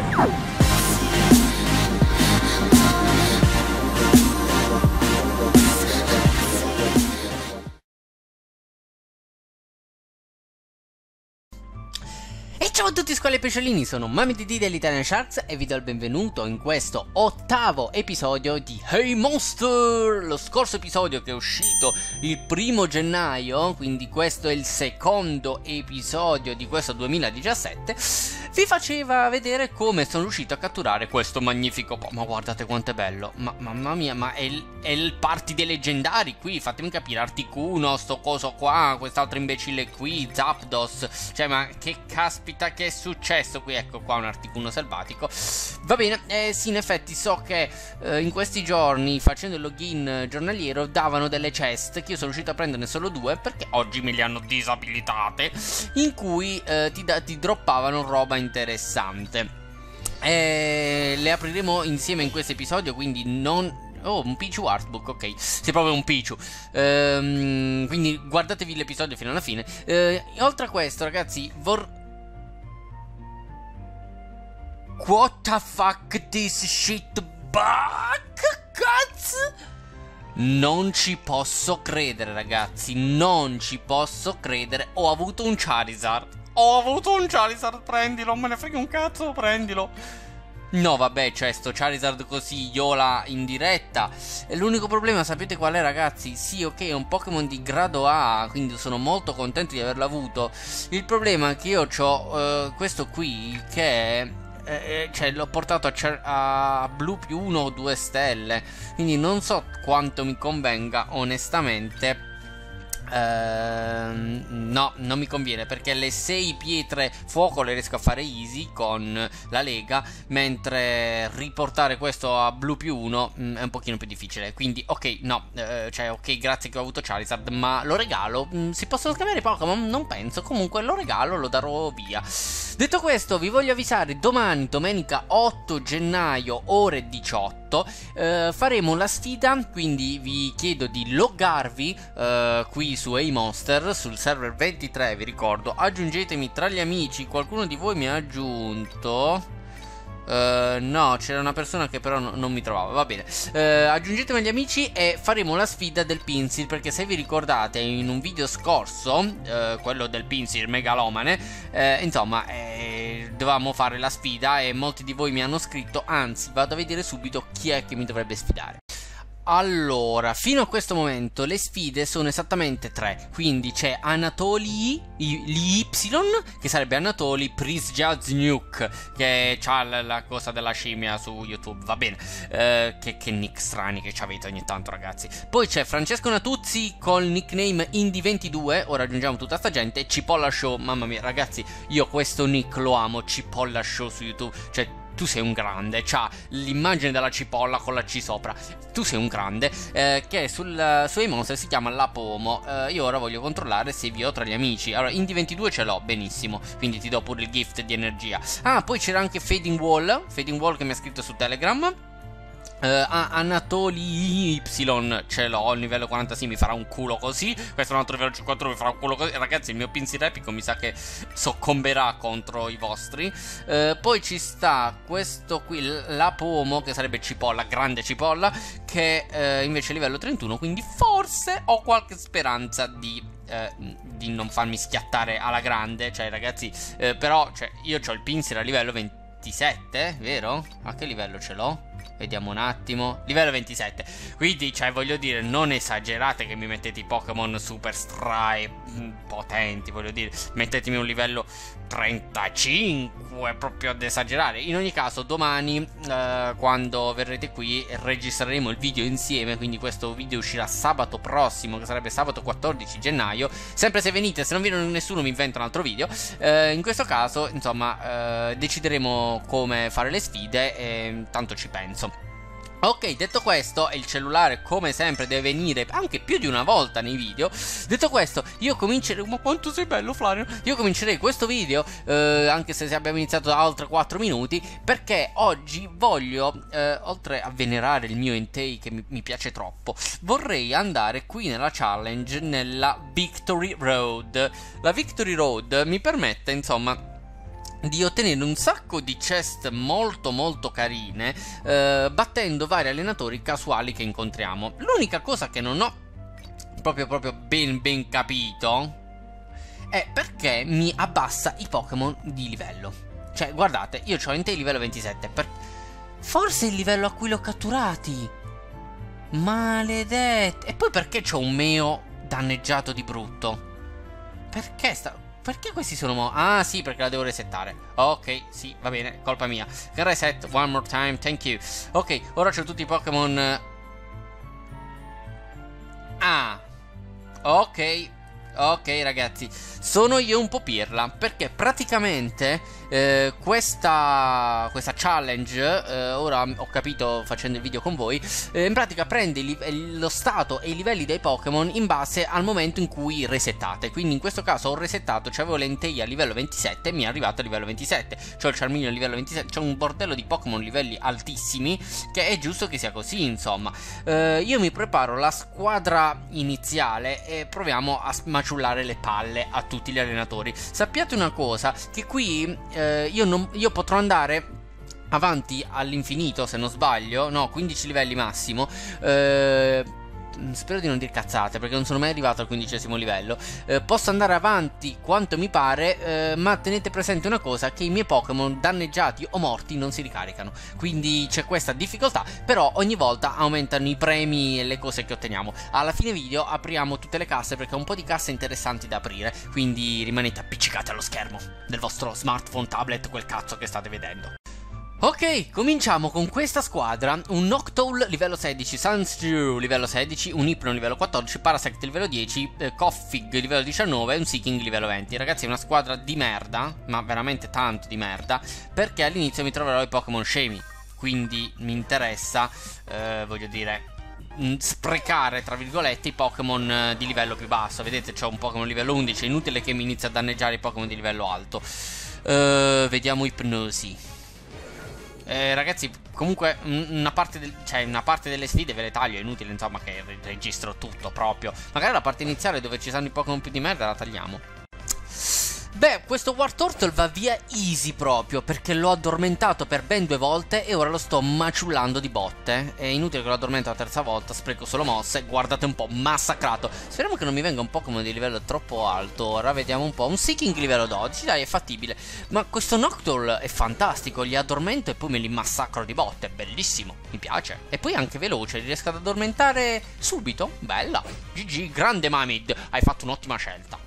5. Ciao a tutti squali e pesciolini, sono Mami DD dell'Italian Sharks e vi do il benvenuto in questo ottavo episodio di Hey Monster! Lo scorso episodio che è uscito il 1 gennaio, quindi questo è il secondo episodio di questo 2017, vi faceva vedere come sono riuscito a catturare questo magnifico po'. Ma guardate quanto è bello, mamma mia, ma è il party dei leggendari qui, fatemi capire, Articuno, sto coso qua, quest'altro imbecille qui, Zapdos, cioè ma che caspita che è successo qui? Ecco qua un Articuno selvatico. Va bene, sì, in effetti so che in questi giorni, facendo il login giornaliero, davano delle chest che io sono riuscito a prenderne solo 2, perché oggi me le hanno disabilitate, in cui ti droppavano roba interessante. Le apriremo insieme in questo episodio, quindi non... Oh, un Pichu artbook, ok. Se proprio un Pichu. Quindi guardatevi l'episodio fino alla fine. Oltre a questo, ragazzi, What the fuck this shit back, cazzo? Non ci posso credere, ragazzi, non ci posso credere. Ho avuto un Charizard. Prendilo, me ne frega un cazzo, prendilo. No, vabbè, cioè, sto Charizard così, Iola in diretta. L'unico problema, sapete qual è, ragazzi? Sì, ok, è un Pokémon di grado A, quindi sono molto contento di averlo avuto. Il problema è che io ho questo qui, che è... cioè l'ho portato a blu più 1 o 2 stelle, quindi non so quanto mi convenga onestamente. No, non mi conviene, perché le 6 pietre fuoco le riesco a fare easy con la lega, mentre riportare questo a blu più 1 è un pochino più difficile. Quindi ok, no, cioè ok, grazie che ho avuto Charizard, ma lo regalo. Si possono scambiare Pokémon? Non penso. Comunque lo regalo, lo darò via. Detto questo, vi voglio avvisare, domani, domenica 8 gennaio ore 18, faremo la sfida, quindi vi chiedo di loggarvi qui su Hey Monster sul server 23, vi ricordo, aggiungetemi tra gli amici, qualcuno di voi mi ha aggiunto. No, c'era una persona che però non mi trovava. Va bene, aggiungetemi agli amici e faremo la sfida del Pinsir, perché se vi ricordate in un video scorso, quello del Pinsir megalomane, insomma, dovevamo fare la sfida e molti di voi mi hanno scritto. Anzi, vado a vedere subito chi è che mi dovrebbe sfidare. Allora, fino a questo momento le sfide sono esattamente 3. Quindi c'è Anatoly l'Y, che sarebbe Anatoly Prisjaznuk, che ha la cosa della scimmia su YouTube, va bene, che nick strani che c'avete ogni tanto, ragazzi. Poi c'è Francesco Natuzzi col nickname Indy22, ora aggiungiamo tutta sta gente. Cipolla Show, mamma mia, ragazzi, io questo nick lo amo, Cipolla Show su YouTube, cioè... Tu sei un grande, c'ha l'immagine della cipolla con la C sopra. Tu sei un grande, che su Hey Monster si chiama La Pomo. Io ora voglio controllare se vi ho tra gli amici. Allora, Indy 22 ce l'ho, benissimo, quindi ti do pure il gift di energia. Ah, poi c'era anche Fading Wall, che mi ha scritto su Telegram. Anatoly Y ce l'ho al livello 46, sì, mi farà un culo così. Questo è un altro livello 51, mi farà un culo così. Ragazzi, il mio Pinsir epico mi sa che soccomberà contro i vostri. Poi ci sta questo qui, La Pomo, che sarebbe Cipolla, grande Cipolla, che invece è livello 31, quindi forse ho qualche speranza di non farmi schiattare alla grande. Cioè, ragazzi, però cioè, io ho il Pinsir a livello 27, vero? A che livello ce l'ho? Vediamo un attimo, livello 27. Quindi, cioè, voglio dire, non esagerate che mi mettete i Pokémon super strae potenti, voglio dire, mettetemi un livello 35, proprio ad esagerare. In ogni caso, domani, quando verrete qui, registreremo il video insieme, quindi questo video uscirà sabato prossimo, che sarebbe sabato 14 gennaio. Sempre se venite, se non viene nessuno mi invento un altro video. In questo caso, insomma, decideremo come fare le sfide e tanto ci penso. Ok, detto questo, e il cellulare come sempre deve venire anche più di una volta nei video. Detto questo, io comincerei... Ma quanto sei bello, Flavio! Io comincerei questo video, anche se abbiamo iniziato da oltre 4 minuti, perché oggi voglio, oltre a venerare il mio Entei che mi piace troppo, vorrei andare qui nella challenge, nella Victory Road. La Victory Road mi permette, insomma, di ottenere un sacco di chest molto carine, battendo vari allenatori casuali che incontriamo. L'unica cosa che non ho proprio ben capito è perché mi abbassa i Pokémon di livello. Cioè, guardate, io ho Entei livello 27, forse il livello a cui l'ho catturati. Maledetto. E poi perché c'ho un Meo danneggiato di brutto? Perché questi sono Ah sì, perché la devo resettare. Ok, sì, va bene, colpa mia. Reset, one more time, thank you. Ok, ora c'ho tutti i Pokémon. Ah, ok ragazzi, sono io un po' pirla, perché praticamente questa challenge, ora ho capito facendo il video con voi, in pratica prende lo stato e i livelli dei Pokémon in base al momento in cui resettate. Quindi in questo caso ho resettato, cioè avevo l'Entei a livello 27 e mi è arrivato a livello 27, cioè il Charmeleon a livello 27, c'è un bordello di Pokémon livelli altissimi, che è giusto che sia così, insomma. Io mi preparo la squadra iniziale e proviamo a maciullare le palle a tutti gli allenatori. Sappiate una cosa, che qui io potrò andare avanti all'infinito, se non sbaglio. No, 15 livelli massimo. Spero di non dir cazzate, perché non sono mai arrivato al 15° livello. Posso andare avanti quanto mi pare, ma tenete presente una cosa, che i miei Pokémon danneggiati o morti non si ricaricano. Quindi c'è questa difficoltà, però ogni volta aumentano i premi e le cose che otteniamo. Alla fine video apriamo tutte le casse, perché ho un po' di casse interessanti da aprire, quindi rimanete appiccicati allo schermo del vostro smartphone, tablet, quel cazzo che state vedendo. Ok, cominciamo con questa squadra: un Noctowl livello 16, Sunsiur livello 16, un Hypno livello 14, Parasect livello 10, Koffing livello 19 e un Seeking livello 20. Ragazzi, è una squadra di merda, ma veramente tanto di merda, perché all'inizio mi troverò i Pokémon scemi, quindi mi interessa, voglio dire, sprecare tra virgolette i Pokémon di livello più basso. Vedete, c'ho un Pokémon livello 11, è inutile che mi inizi a danneggiare i Pokémon di livello alto. Vediamo Ipnosi. Ragazzi, comunque una parte delle sfide ve le taglio, è inutile insomma che registro tutto proprio. Magari la parte iniziale dove ci sono i Pokémon più di merda la tagliamo. Beh, questo Wartortle va via easy proprio, perché l'ho addormentato per ben 2 volte e ora lo sto maciullando di botte. È inutile che lo addormento la 3ª volta, spreco solo mosse, guardate un po', massacrato. Speriamo che non mi venga un Pokémon di livello troppo alto. Ora vediamo un po', un Seeking livello 12, dai, è fattibile. Ma questo Noctowl è fantastico, li addormento e poi me li massacro di botte, bellissimo, mi piace. E poi anche veloce, riesco ad addormentare subito, bella, GG, grande Mamid, hai fatto un'ottima scelta.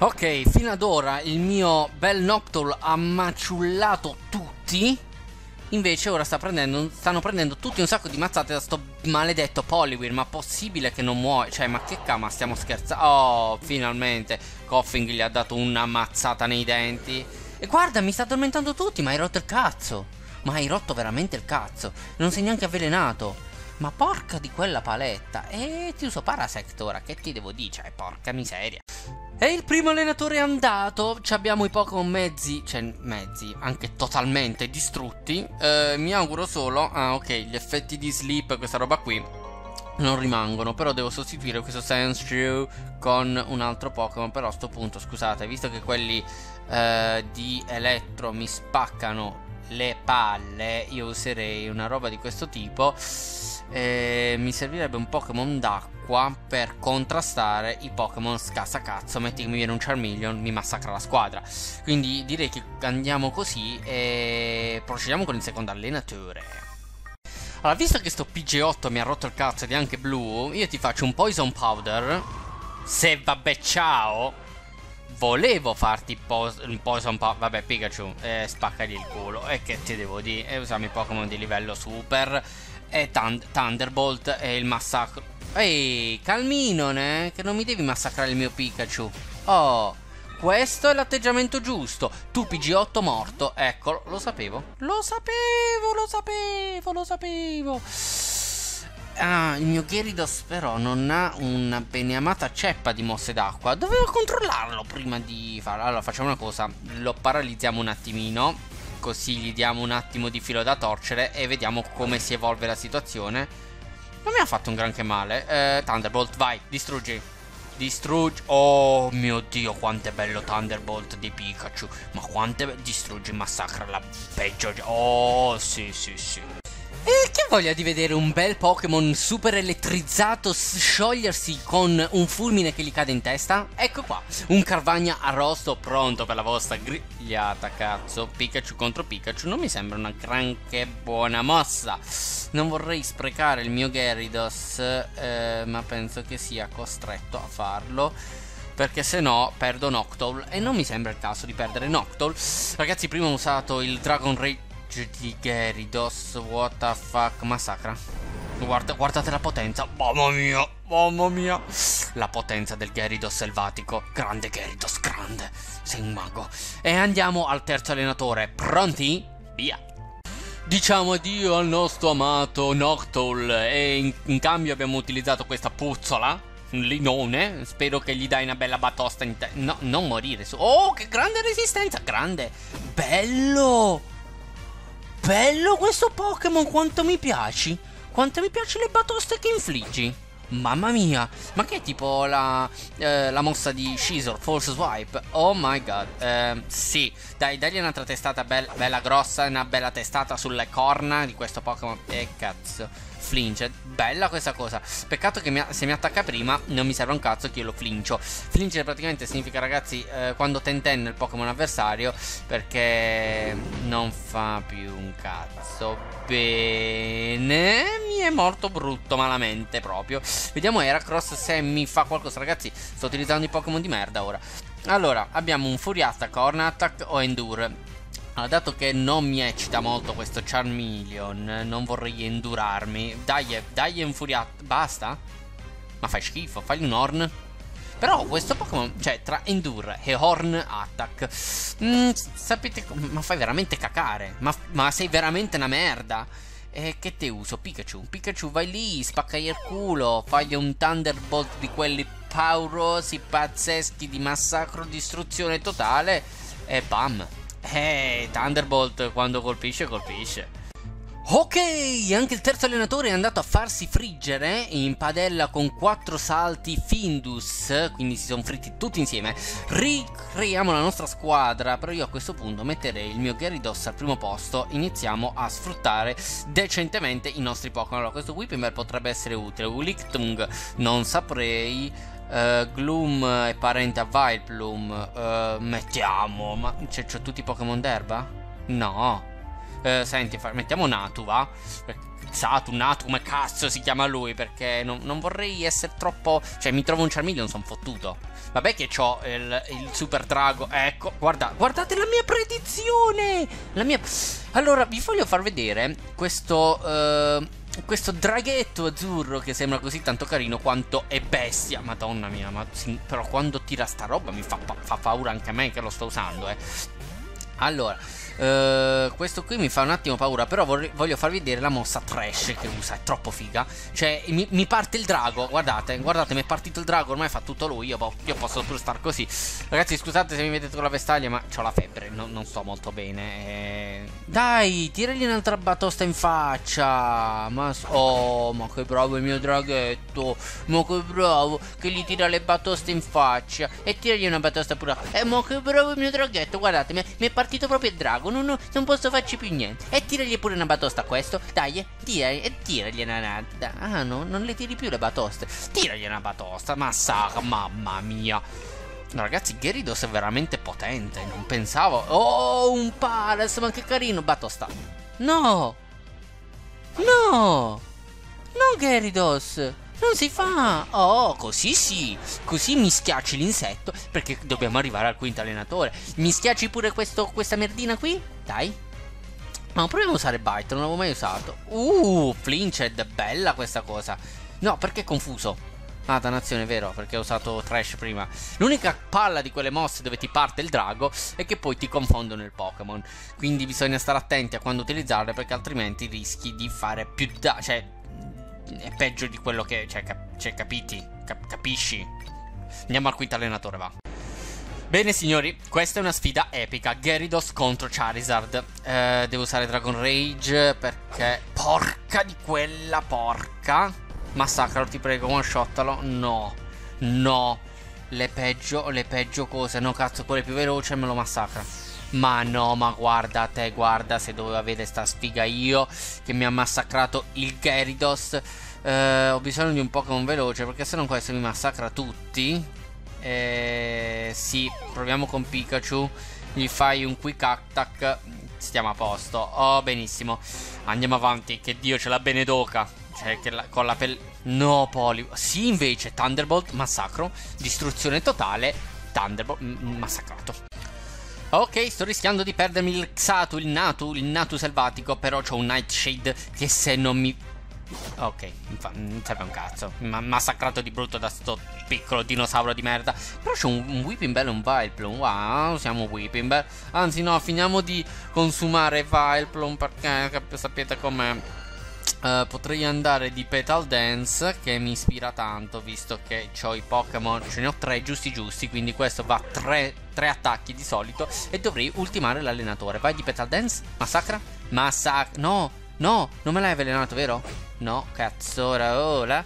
Ok, fino ad ora il mio bel Noctowl ha maciullato tutti. Invece ora stanno prendendo tutti un sacco di mazzate da sto maledetto Poliwag. Ma possibile che non muoia? Cioè, ma che cama, stiamo scherzando? Oh, finalmente Koffing gli ha dato una mazzata nei denti. E guarda, mi sta addormentando tutti, ma hai rotto il cazzo. Ma hai rotto veramente il cazzo. Non sei neanche avvelenato. Ma porca di quella paletta. E ti uso Parasect ora, che ti devo dire? Cioè, porca miseria. E il primo allenatore è andato. Ci abbiamo i Pokémon mezzi, cioè mezzi, anche totalmente distrutti. Mi auguro solo, ah ok, gli effetti di sleep, questa roba qui, non rimangono. Però devo sostituire questo Sandshrew con un altro Pokémon. Però a sto punto, scusate, visto che quelli di elettro mi spaccano le palle, io userei una roba di questo tipo. Mi servirebbe un Pokémon d'acqua per contrastare i Pokémon scassacazzo. Metti che mi viene un Charmeleon, mi massacra la squadra. Quindi direi che andiamo così e procediamo con il secondo allenatore. Allora, visto che sto PG8 mi ha rotto il cazzo ed è anche blu, io ti faccio un Poison Powder. Se vabbè, ciao. Volevo farti il Poison Powder. Vabbè, Pikachu, spaccagli il culo. E che ti devo dire? Usiamo i Pokémon di livello super. E Thunderbolt e il massacro. Ehi, calmino, né? Che non mi devi massacrare il mio Pikachu. Oh, questo è l'atteggiamento giusto. Tu PG8 morto. Eccolo, lo sapevo. Lo sapevo. Ah, il mio Gyarados però non ha una beneamata ceppa di mosse d'acqua. Dovevo controllarlo prima di farlo. Allora, facciamo una cosa. Lo paralizziamo un attimino, così gli diamo un attimo di filo da torcere e vediamo come si evolve la situazione. Non mi ha fatto un granché male. Thunderbolt, vai, distruggi. Distruggi. Oh mio Dio, quanto è bello Thunderbolt di Pikachu. Ma quanto è bello. Distruggi, massacra la peggio. Oh sì sì sì. E che voglia di vedere un bel Pokémon super elettrizzato sciogliersi con un fulmine che gli cade in testa? Ecco qua, un Carvagna arrosto pronto per la vostra grigliata, cazzo. Pikachu contro Pikachu non mi sembra una granché buona mossa. Non vorrei sprecare il mio Gyarados, ma penso che sia costretto a farlo, perché se no perdo Noctowl e non mi sembra il caso di perdere Noctowl. Ragazzi, prima ho usato il Dragon Rage di Gyarados, what the fuck, massacra. Guarda, guardate la potenza, mamma mia, mamma mia. La potenza del Gyarados selvatico. Grande Gyarados, grande. Sei un mago. E andiamo al terzo allenatore, pronti? Via. Diciamo addio al nostro amato Noctowl e in cambio abbiamo utilizzato questa puzzola, un linone. Spero che gli dai una bella batosta in testa. No, non morire. Oh, che grande resistenza, grande. Bello. Bello questo Pokémon, quanto mi piaci. Quanto mi piace le batoste che infliggi. Mamma mia. Ma che è tipo la mossa di Scizor, False Swipe. Oh my god. Sì. Dai, dagli un'altra testata bella grossa. Una bella testata sulle corna di questo Pokémon. Cazzo. Flinge. Bella questa cosa. Peccato che se mi attacca prima non mi serve un cazzo che io lo flincio. Flinge praticamente significa, ragazzi, quando tentenna il Pokémon avversario, perché non fa più un cazzo. Bene. Mi è morto brutto, malamente proprio. Vediamo Heracross se mi fa qualcosa. Ragazzi, sto utilizzando i Pokémon di merda ora. Allora, abbiamo un Furiat, Horn Attack o Endure. Allora, dato che non mi eccita molto questo Charmeleon, non vorrei endurarmi. Dai, infuriato. Basta? Ma fai schifo, fai un Horn. Però questo Pokémon, cioè, tra Endure e Horn Attack, sapete, ma fai veramente cacare. Ma sei veramente una merda. E che te uso? Pikachu, vai lì, spaccagli il culo. Fagli un Thunderbolt di quelli paurosi, pazzeschi, di massacro, distruzione totale. E bam. Thunderbolt quando colpisce. Ok, anche il terzo allenatore è andato a farsi friggere in padella con 4 salti Findus, quindi si sono fritti tutti insieme. Ricreiamo la nostra squadra, però io a questo punto metterei il mio Gyarados al primo posto. Iniziamo a sfruttare decentemente i nostri Pokémon. Allora, questo Weepinbell potrebbe essere utile. Ulictung non saprei. Gloom è parente a Vileplume. Mettiamo. Ma c'è tutti i Pokémon d'erba? No. Senti, mettiamo Natu, va? Natu, come cazzo si chiama lui? Perché non vorrei essere troppo. Cioè, mi trovo un Charmeleon, sono fottuto. Vabbè che c'ho il Super Drago. Ecco, guardate la mia predizione. Allora, vi voglio far vedere questo. Questo draghetto azzurro che sembra così tanto carino quanto è bestia. Madonna mia, però quando tira sta roba mi fa paura anche a me che lo sto usando, Allora, questo qui mi fa un attimo paura, però voglio farvi vedere la mossa trash che usa, è troppo figa. Cioè, mi parte il drago, guardate, mi è partito il drago, ormai fa tutto lui, io posso pure star così. Ragazzi, scusate se mi vedete con la vestaglia, ma ho la febbre, non sto molto bene. Dai, tiragli un'altra batosta in faccia. Oh, ma che bravo il mio draghetto, ma che bravo che gli tira le batoste in faccia. E tiragli una batosta pure. Ma che bravo il mio draghetto, guardate, mi è partito proprio il drago. Non posso farci più niente. E tiragli pure una batosta a questo. Dai, tiragli una nata. Ah no, non le tiri più le batoste. Tiragli una batosta, massacra, mamma mia. No, ragazzi, Gyarados è veramente potente. Non pensavo. Oh, un Parasect, ma che carino. Batosta. No, Gyarados, non si fa. Oh, così sì. Così mi schiacci l'insetto, perché dobbiamo arrivare al quinto allenatore. Mi schiacci pure questa merdina qui. Dai. Ma proviamo a usare Bite, non l'avevo mai usato. Flinched, bella questa cosa. No, perché è confuso. Ah, dannazione, è vero, perché ho usato Trash prima. L'unica palla di quelle mosse dove ti parte il drago è che poi ti confondono il Pokémon. Quindi bisogna stare attenti a quando utilizzarle, perché altrimenti rischi di fare più danno. Cioè, è peggio di quello che. Cioè, capisci? Andiamo al quinto allenatore, va. Bene, signori, questa è una sfida epica. Gyarados contro Charizard. Devo usare Dragon Rage perché. Porca di quella porca. Massacralo, ti prego, one shotalo. No. le peggio cose. No cazzo, quello è più veloce e me lo massacra. Ma no, ma guarda te, guarda se dovevo avere sta sfiga io che mi ha massacrato il Gyarados. Ho bisogno di un Pokémon veloce perché se no questo mi massacra tutti. Sì, proviamo con Pikachu. Gli fai un quick attack, stiamo a posto. Oh, benissimo, andiamo avanti, che Dio ce la benedoca. Cioè che con la pelle. No, Poliwag. Sì, invece Thunderbolt, massacro, distruzione totale, Thunderbolt, massacrato. Ok, sto rischiando di perdermi il Xatu, il Natu selvatico, però c'ho un Nightshade che se non mi... Ok, non serve un cazzo, massacrato di brutto da sto piccolo dinosauro di merda. Però c'ho un Weepinbell e un Vileplume, wow, siamo Weepinbell. Anzi no, finiamo di consumare Vileplume perché sapete com'è. Potrei andare di Petal Dance che mi ispira tanto, visto che ho i Pokémon, ce ne ho 3 giusti, quindi questo va 3 attacchi di solito e dovrei ultimare l'allenatore. Vai di Petal Dance, massacra, no, non me l'hai avvelenato, vero? No, cazzola ora,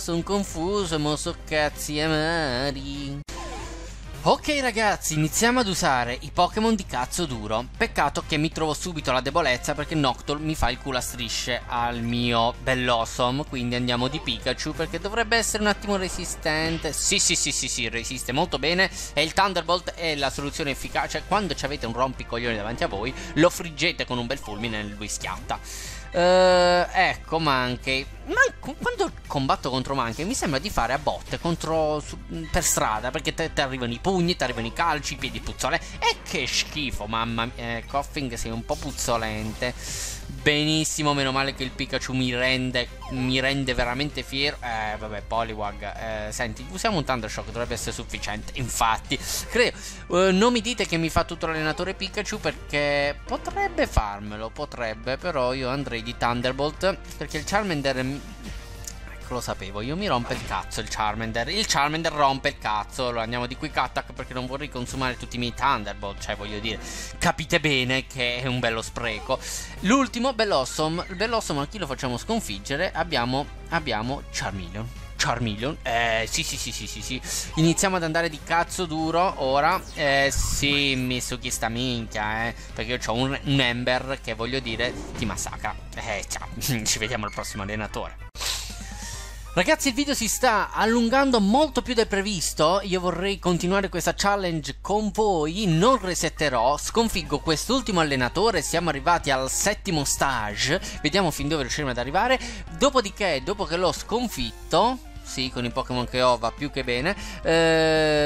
sono confuso, mo so cazzi amari. Ok ragazzi, iniziamo ad usare i Pokémon di cazzo duro. Peccato che mi trovo subito la debolezza perché Noctowl mi fa il culo a strisce al mio Bellossom. Quindi andiamo di Pikachu perché dovrebbe essere un attimo resistente. Sì, resiste molto bene. E il Thunderbolt è la soluzione efficace. Quando avete un rompicoglione davanti a voi, lo friggete con un bel fulmine e lui schiatta. Ecco, quando combatto contro Mankey mi sembra di fare a botte contro per strada, perché ti arrivano i pugni, ti arrivano i calci, i piedi puzzole. E che schifo, mamma mia. Koffing, sei un po' puzzolente. Benissimo, meno male che il Pikachu mi rende veramente fiero. Vabbè, Poliwag, senti, usiamo un Thunder Shock, dovrebbe essere sufficiente. Infatti, credo, non mi dite che mi fa tutto l'allenatore Pikachu perché potrebbe farmelo, potrebbe, però io andrei di Thunderbolt perché il Charmander, ecco, lo sapevo, io mi rompe il cazzo il Charmander. Il Charmander rompe il cazzo. Allora andiamo di Quick Attack perché non vorrei consumare tutti i miei Thunderbolt. Cioè, voglio dire, capite bene che è un bello spreco. L'ultimo, Bellossom. Bellossom a chi lo facciamo sconfiggere? Abbiamo Charmeleon. Sì. Iniziamo ad andare di cazzo duro ora. Sì, mi su chi sta minchia, perché io ho un Ember che, voglio dire, ti massacra. Ciao, ci vediamo al prossimo allenatore. Ragazzi, il video si sta allungando molto più del previsto. Io vorrei continuare questa challenge con voi. Non resetterò. Sconfiggo quest'ultimo allenatore. Siamo arrivati al 7° stage. Vediamo fin dove riusciremo ad arrivare. Dopodiché, dopo che l'ho sconfitto, sì, con i Pokémon che ho va più che bene,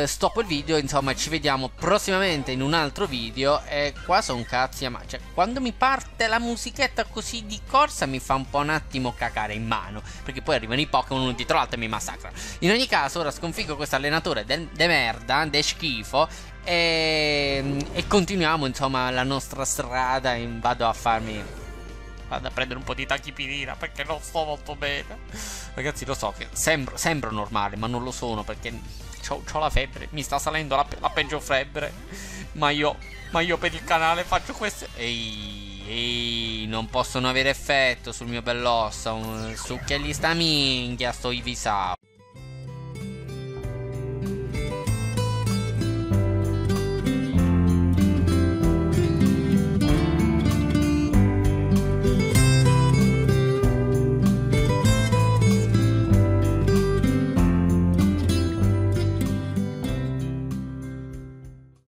stoppo il video. Insomma, ci vediamo prossimamente in un altro video. E qua sono cazzi, ma cioè, quando mi parte la musichetta così di corsa mi fa un po' un attimo cacare in mano, perché poi arrivano i Pokémon uno dietro l'altro e mi massacrano. In ogni caso, ora sconfiggo questo allenatore de merda, de schifo, e continuiamo, insomma, la nostra strada. E vado a prendere un po' di tachipirina perché non sto molto bene. Ragazzi, lo so che sembro normale, ma non lo sono perché ho la febbre. Mi sta salendo la peggio febbre. Ma io per il canale faccio queste. Ehi, non possono avere effetto sul mio Bellossom. Succhiagli sta minchia, sto Ivisao.